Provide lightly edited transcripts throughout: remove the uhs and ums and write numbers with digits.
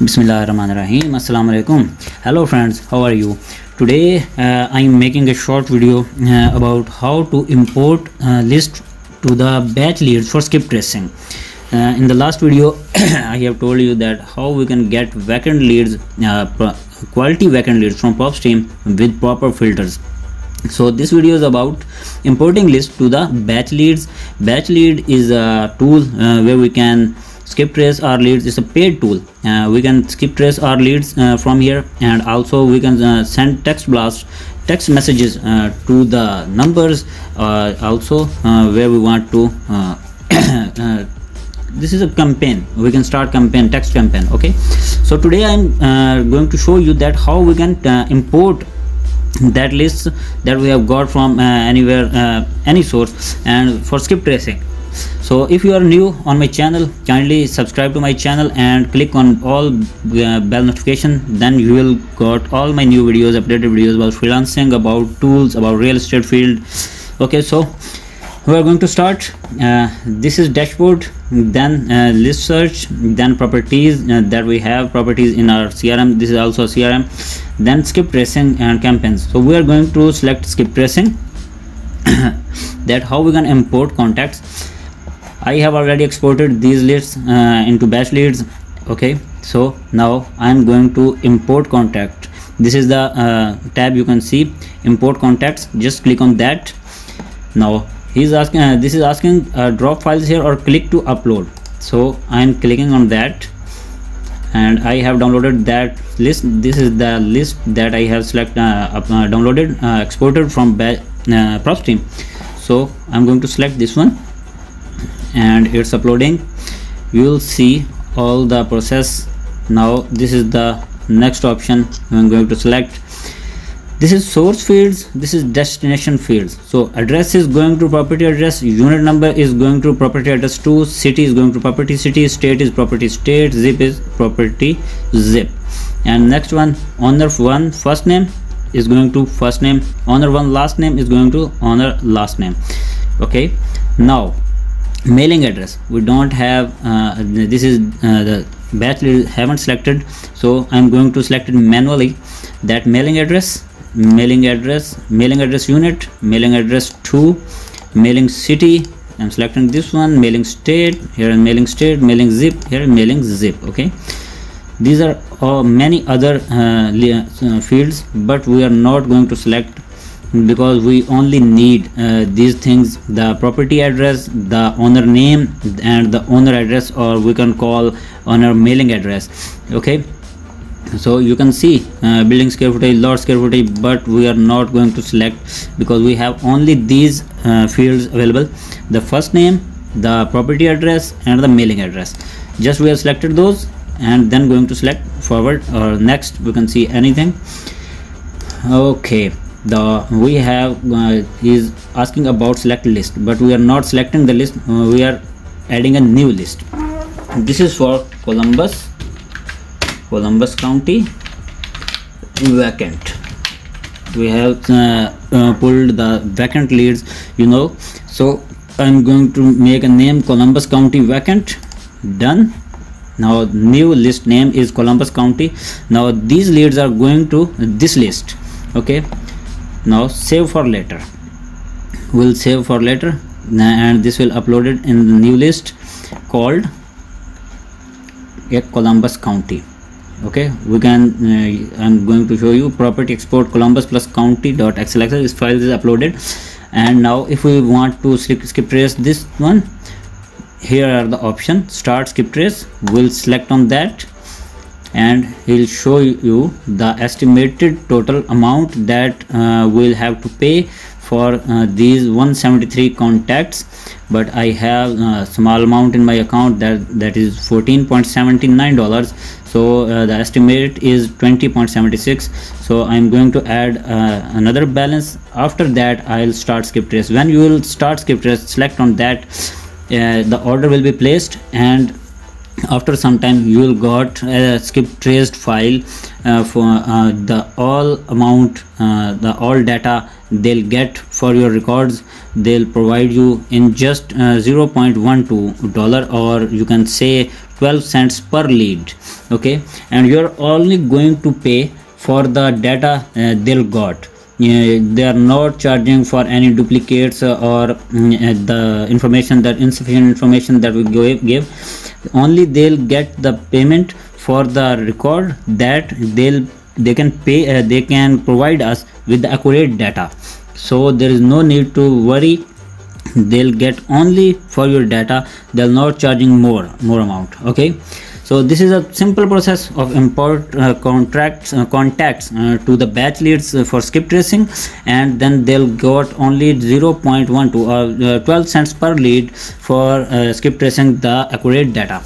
Bismillahirrahmanirrahim. Assalamualaikum. Hello friends, how are you? Today I am making a short video about how to import list to the batch leads for skip tracing. In the last video I have told you that how we can get vacant leads, quality vacant leads from PropStream with proper filters. So this video is about importing list to the batch leads. Batch lead is a tool where we can skip trace our leads. It's a paid tool. We can skip trace our leads from here, and also we can send text blasts, text messages to the numbers also where we want to this is a campaign. We can start campaign, text campaign. Okay, so today I'm going to show you that how we can import that list that we have got from anywhere, any source, and for skip tracing. So if you are new on my channel, kindly subscribe to my channel and click on all bell notification. Then you will got all my new videos, updated videos about freelancing, about tools, about real estate field. Okay, so we are going to start. This is dashboard, then list search, then properties that we have properties in our CRM. This is also a CRM. Then skip tracing and campaigns. So we are going to select skip tracing. That how we can import contacts. I have already exported these lists into batch leads. Okay, so now I am going to import contact. This is the tab you can see, import contacts. Just click on that. Now he's asking, this is asking drop files here or click to upload. So I am clicking on that, and I have downloaded that list. This is the list that I have select downloaded, exported from PropStream. So I'm going to select this one, and it's uploading. You will see all the process. Now this is the next option I'm going to select. This is source fields, this is destination fields. So address is going to property address, unit number is going to property address 2, city is going to property city, state is property state, zip is property zip. And next one, owner 1 first name is going to first name, owner 1 last name is going to owner last name. Okay, now mailing address we don't have. This is the batch lead haven't selected, so I'm going to select it manually. That mailing address, mailing address, mailing address unit, mailing address 2, mailing city, I'm selecting this one, mailing state here, and mailing state, mailing zip here, and mailing zip. Okay, these are many other fields, but we are not going to select because we only need these things, the property address, the owner name, and the owner address, or we can call owner mailing address. Okay, so you can see building square footage, lot square footage, but we are not going to select because we have only these fields available, the first name, the property address, and the mailing address. Just we have selected those, and then going to select forward or next. We can see anything. Okay, the we have is asking about select list, but we are not selecting the list. We are adding a new list. This is for Columbus County vacant. We have pulled the vacant leads, you know. So I'm going to make a name, Columbus County vacant. Done. Now new list name is Columbus County. Now these leads are going to this list. Okay, now save for later. We'll save for later, and this will upload it in the new list called Columbus County. Okay, we can I'm going to show you property export Columbus plus county.xlx. This file is uploaded, and now if we want to skip trace this one, here are the options. Start skip trace, we'll select on that, and he'll show you the estimated total amount that we'll have to pay for these 173 contacts. But I have a small amount in my account, that is $14.79. So the estimate is 20.76. so I'm going to add another balance. After that I'll start skip trace. When you will start skip trace, select on that. The order will be placed, and after some time you will got a skip traced file for the all amount, the all data they'll get for your records. They'll provide you in just $0.12, or you can say 12 cents per lead, okay, and you are only going to pay for the data they'll got. They are not charging for any duplicates or the information, that insufficient information that we give. Only they'll get the payment for the record that they can pay, they can provide us with the accurate data. So there is no need to worry, they'll get only for your data, they're not charging more amount, okay. So this is a simple process of import contacts to the batch leads for skip tracing, and then they'll got only 0.12 or 12 cents per lead for skip tracing the accurate data.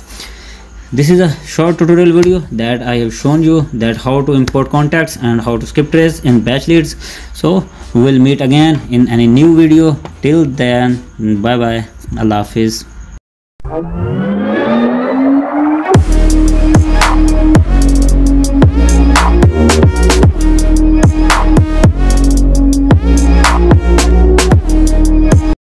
This is a short tutorial video that I have shown you that how to import contacts and how to skip trace in batch leads. So we'll meet again in any new video. Till then, bye bye, Allah Hafiz.